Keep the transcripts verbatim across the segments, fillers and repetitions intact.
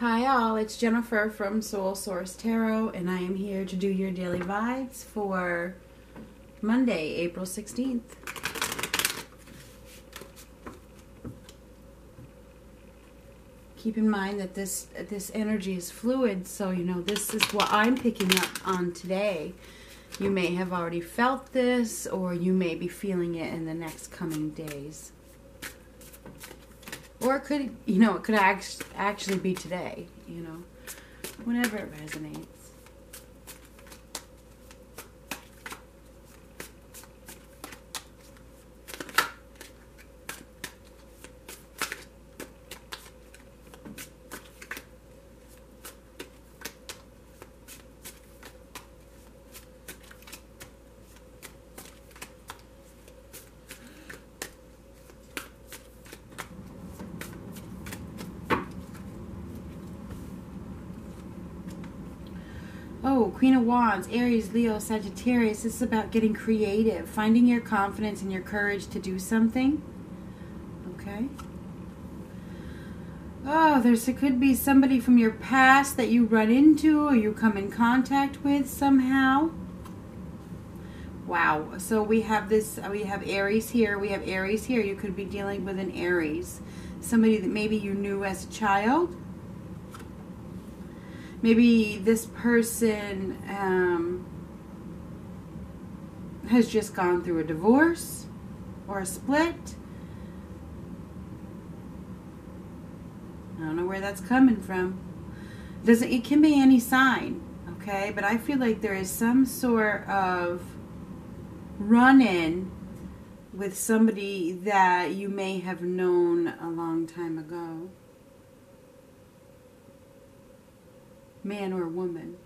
Hi all, it's Jennifer from Soul Source Tarot, and I am here to do your daily vibes for Monday, April sixteenth. Keep in mind that this this energy is fluid, so you know this is what I'm picking up on today. You may have already felt this, or you may be feeling it in the next coming days. Or it could, you know, it could act, actually be today, you know, whenever it resonates. Oh, Queen of Wands, Aries, Leo, Sagittarius. This is about getting creative, finding your confidence and your courage to do something. Okay. Oh, there's, it could be somebody from your past that you run into or you come in contact with somehow. Wow. So we have this, we have Aries here, we have Aries here. You could be dealing with an Aries, somebody that maybe you knew as a child. Maybe this person um, has just gone through a divorce or a split. I don't know where that's coming from. Doesn't it can be any sign, okay? But I feel like there is some sort of run-in with somebody that you may have known a long time ago. Man or woman.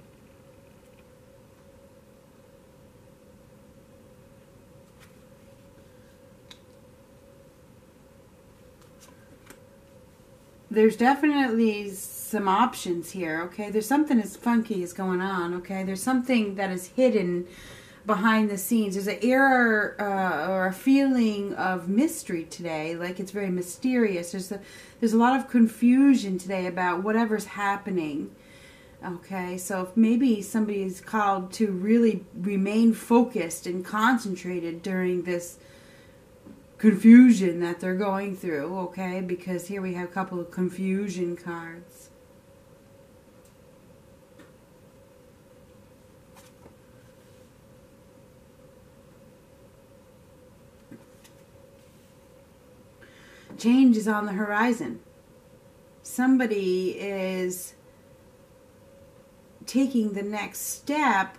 There's definitely some options here, okay? There's something that's funky is going on, okay? There's something that is hidden behind the scenes. There's an air uh, or a feeling of mystery today, like it's very mysterious. There's a, there's a lot of confusion today about whatever's happening. Okay, so if maybe somebody is called to really remain focused and concentrated during this confusion that they're going through, okay? Because here we have a couple of confusion cards. Change is on the horizon. Somebody is taking the next step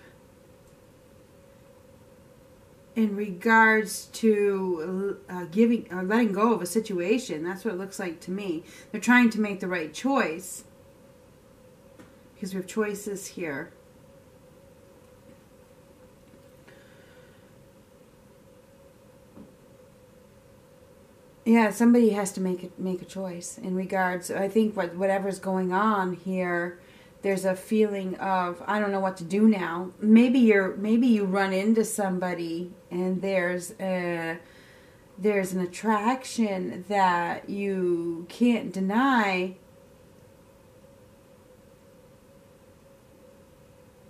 in regards to uh, giving or letting go of a situation. That's what it looks like to me. They're trying to make the right choice because we have choices here. Yeah, somebody has to make it, make a choice in regards. I think what whatever's going on here. There's a feeling of, I don't know what to do now. Maybe you're, maybe you run into somebody and there's a, there's an attraction that you can't deny,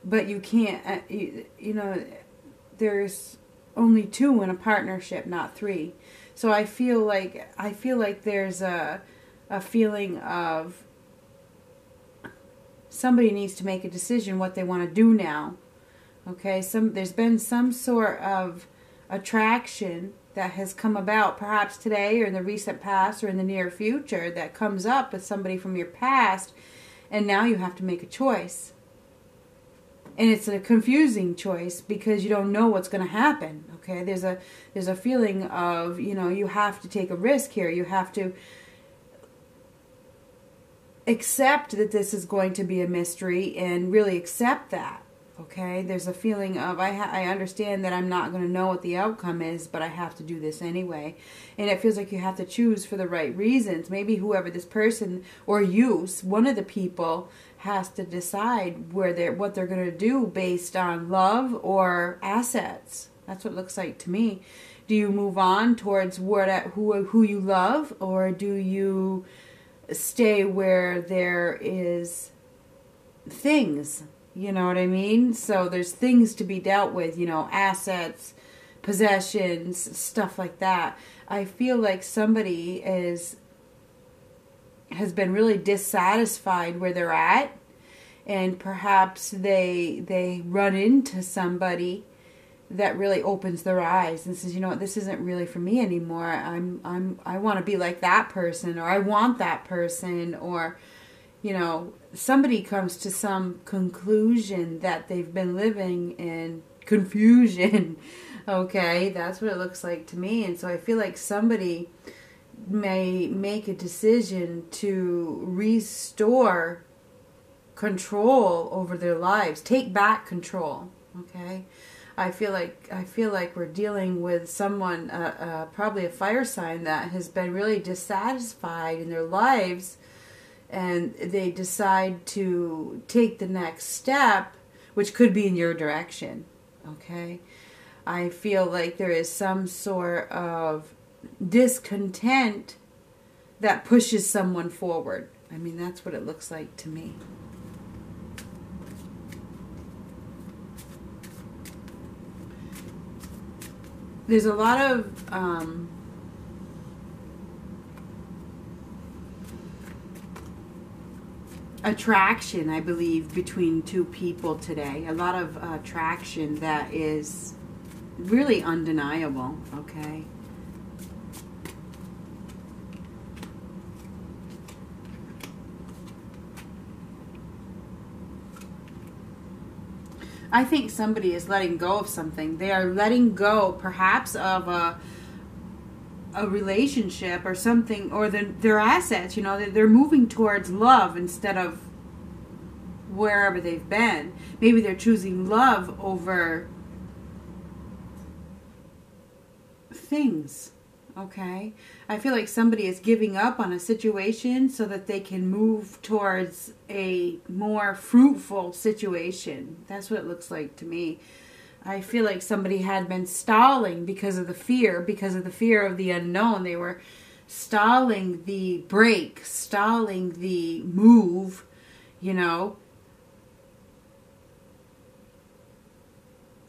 but you can't, you, you know, there's only two in a partnership, not three. So I feel like, I feel like there's a, a feeling of, somebody needs to make a decision what they want to do now. Okay, some there's been some sort of attraction that has come about perhaps today or in the recent past or in the near future that comes up with somebody from your past, and now you have to make a choice. And it's a confusing choice because you don't know what's going to happen. Okay, there's a there's a feeling of, you know, you have to take a risk here. You have to accept that this is going to be a mystery and really accept that, okay? There's a feeling of, I, ha I understand that I'm not going to know what the outcome is, but I have to do this anyway. And it feels like you have to choose for the right reasons. Maybe whoever this person or you, one of the people, has to decide where they're, what they're going to do based on love or assets. That's what it looks like to me. Do you move on towards what, who, who you love, or do you stay where there is things, you know what I mean? So there's things to be dealt with, you know, assets, possessions, stuff like that. I feel like somebody is has been really dissatisfied where they're at, and perhaps they they run into somebody that really opens their eyes and says, you know what, this isn't really for me anymore. I'm I'm I want to be like that person, or I want that person, or you know, somebody comes to some conclusion that they've been living in confusion. Okay, that's what it looks like to me. And so I feel like somebody may make a decision to restore control over their lives, take back control. Okay, I feel like I feel like we're dealing with someone, uh, uh, probably a fire sign that has been really dissatisfied in their lives, and they decide to take the next step, which could be in your direction. Okay, I feel like there is some sort of discontent that pushes someone forward. I mean, that's what it looks like to me. There's a lot of um, attraction, I believe, between two people today. A lot of uh, attraction that is really undeniable, okay? I think somebody is letting go of something. They are letting go, perhaps, of a a relationship or something, or the, their assets. You know, they're, they're moving towards love instead of wherever they've been. Maybe they're choosing love over things. Okay, I feel like somebody is giving up on a situation so that they can move towards a more fruitful situation. That's what it looks like to me. I feel like somebody had been stalling because of the fear, because of the fear of the unknown. They were stalling the break, stalling the move, you know,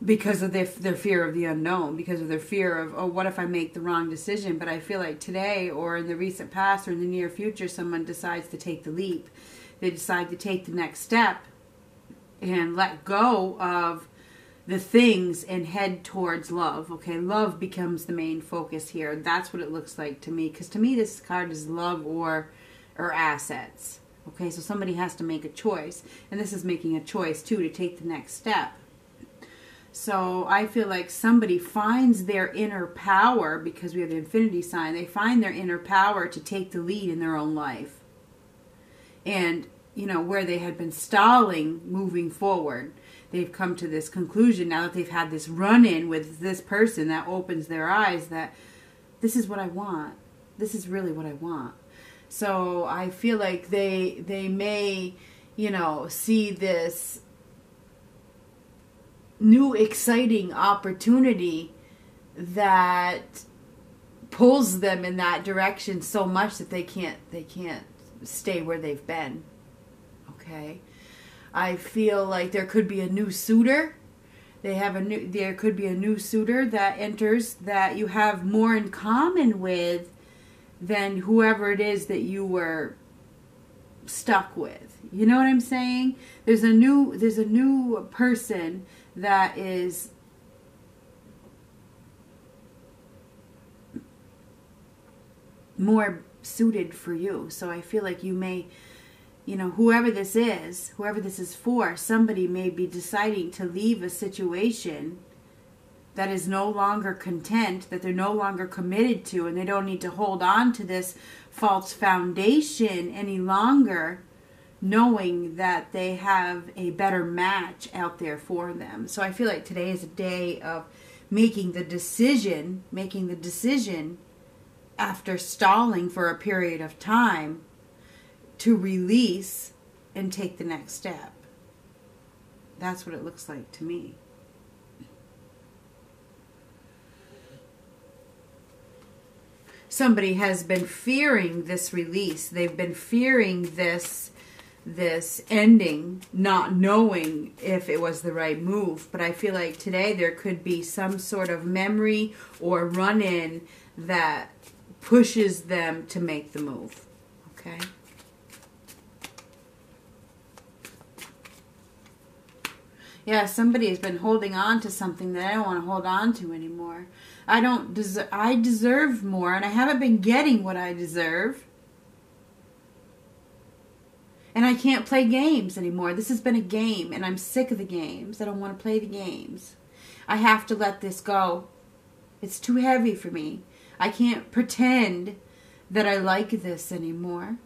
because of their, their fear of the unknown, because of their fear of, oh, what if I make the wrong decision? But I feel like today, or in the recent past, or in the near future, someone decides to take the leap. They decide to take the next step and let go of the things and head towards love. Okay, love becomes the main focus here. That's what it looks like to me, because to me this card is love or or assets. Okay, so somebody has to make a choice, and this is making a choice too, to take the next step. So I feel like somebody finds their inner power, because we have the infinity sign, they find their inner power to take the lead in their own life. And, you know, where they had been stalling moving forward, they've come to this conclusion now that they've had this run-in with this person that opens their eyes that this is what I want. This is really what I want. So I feel like they, they may, you know, see this new exciting opportunity that pulls them in that direction so much that they can't they can't stay where they've been. Okay, I feel like there could be a new suitor. They have a new there could be a new suitor that enters that you have more in common with than whoever it is that you were stuck with. You know what I'm saying? There's a new there's a new person that is more suited for you. So I feel like you may, you know, whoever this is, whoever this is for, somebody may be deciding to leave a situation that is no longer content, that they're no longer committed to, and they don't need to hold on to this false foundation any longer, knowing that they have a better match out there for them. So I feel like today is a day of making the decision, making the decision after stalling for a period of time to release and take the next step. That's what it looks like to me. somebody has been fearing this release. They've been fearing this this ending, not knowing if it was the right move. But I feel like today there could be some sort of memory or run-in that pushes them to make the move. Okay? Yeah, somebody has been holding on to something that I don't want to hold on to anymore. I don't deserve, I deserve more, and I haven't been getting what I deserve. And I can't play games anymore. This has been a game, and I'm sick of the games. I don't want to play the games. I have to let this go. It's too heavy for me. I can't pretend that I like this anymore.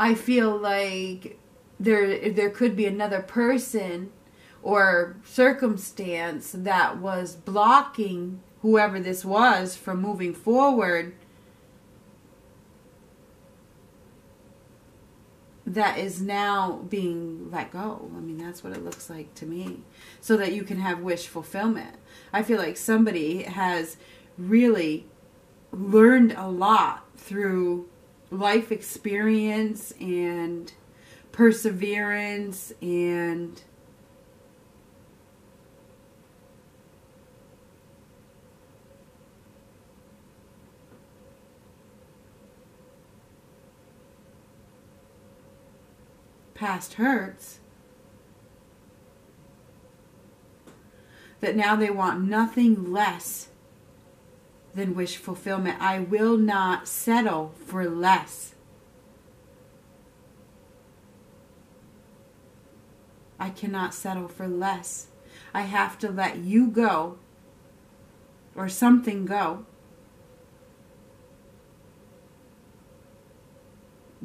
I feel like there there could be another person or circumstance that was blocking whoever this was from moving forward, that is now being let go. I mean, that's what it looks like to me. So that you can have wish fulfillment. I feel like somebody has really learned a lot through life experience and perseverance and past hurts, that now they want nothing less than wish fulfillment. I will not settle for less. I cannot settle for less. I have to let you go, or something go,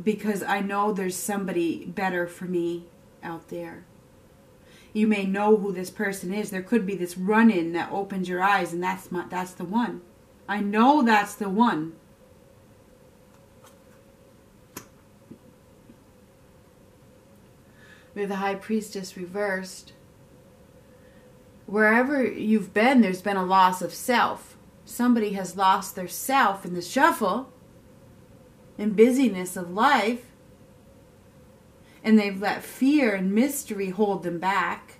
because I know there's somebody better for me out there. You may know who this person is. There could be this run-in that opens your eyes, and that's my, that's the one. I know that's the one. With the High Priestess reversed. Wherever you've been, there's been a loss of self. Somebody has lost their self in the shuffle and busyness of life. And they've let fear and mystery hold them back.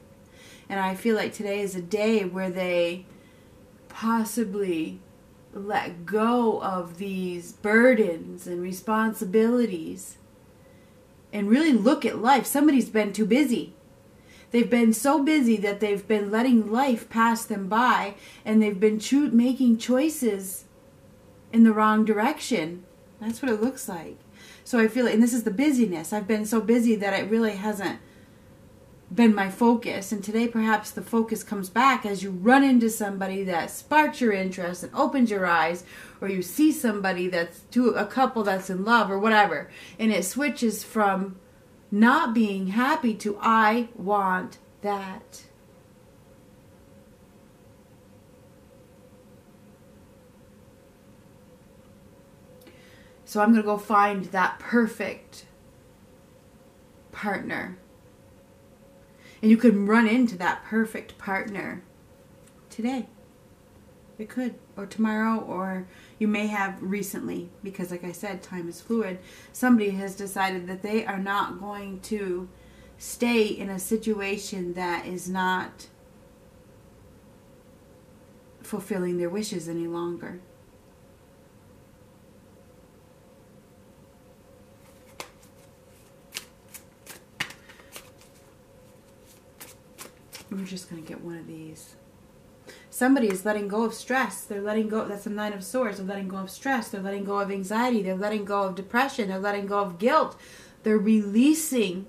And I feel like today is a day where they possibly let go of these burdens and responsibilities and really look at life. Somebody's been too busy. They've been so busy that they've been letting life pass them by, and they've been cho- making choices in the wrong direction. That's what it looks like. So I feel like, and this is the busyness. I've been so busy that it really hasn't been my focus, and today perhaps the focus comes back as you run into somebody that sparks your interest and opens your eyes, or you see somebody that's to a couple that's in love or whatever, and it switches from not being happy to I want that. So I'm gonna go find that perfect partner. And you could run into that perfect partner today. It could. Or tomorrow. Or you may have recently. Because like I said, time is fluid. Somebody has decided that they are not going to stay in a situation that is not fulfilling their wishes any longer. We're just going to get one of these. Somebody is letting go of stress. They're letting go. That's the Nine of Swords. They're letting go of stress. They're letting go of anxiety. They're letting go of depression. They're letting go of guilt. They're releasing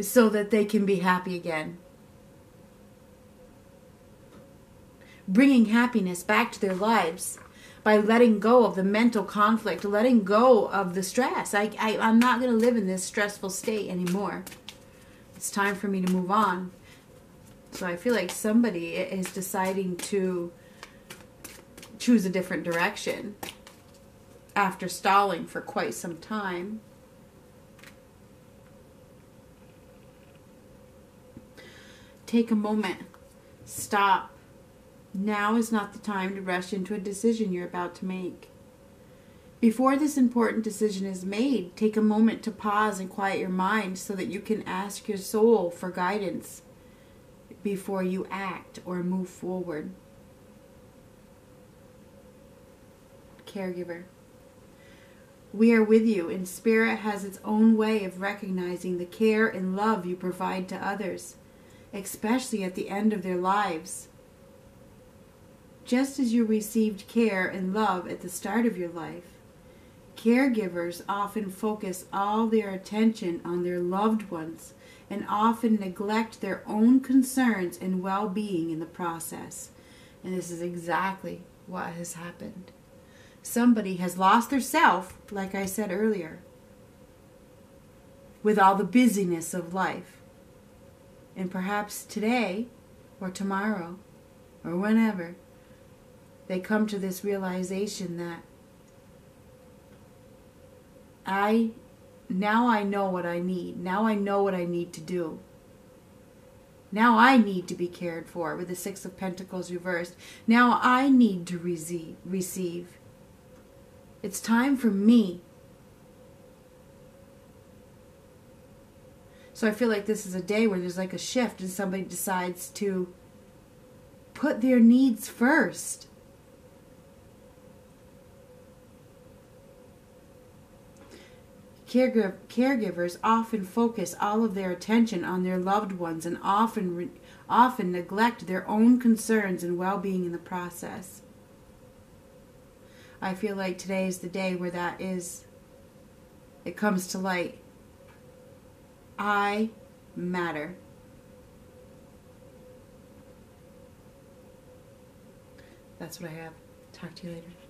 so that they can be happy again. Bringing happiness back to their lives by letting go of the mental conflict, letting go of the stress. I, I, I'm not going to live in this stressful state anymore. It's time for me to move on. So I feel like somebody is deciding to choose a different direction after stalling for quite some time. Take a moment. Stop. Now is not the time to rush into a decision you're about to make. Before this important decision is made, take a moment to pause and quiet your mind so that you can ask your soul for guidance before you act or move forward. Caregiver. We are with you, and Spirit has its own way of recognizing the care and love you provide to others, especially at the end of their lives. Just as you received care and love at the start of your life, caregivers often focus all their attention on their loved ones and often neglect their own concerns and well-being in the process. And this is exactly what has happened. Somebody has lost their self, like I said earlier, with all the busyness of life. And perhaps today or tomorrow or whenever, they come to this realization that I, now I know what I need. Now I know what I need to do. Now I need to be cared for with the Six of Pentacles reversed. Now I need to receive. receive. It's time for me. So I feel like this is a day where there's like a shift and somebody decides to put their needs first. Caregivers often focus all of their attention on their loved ones and often re often neglect their own concerns and well-being in the process. I feel like today is the day where that is, it comes to light. I matter. That's what I have. Talk to you later.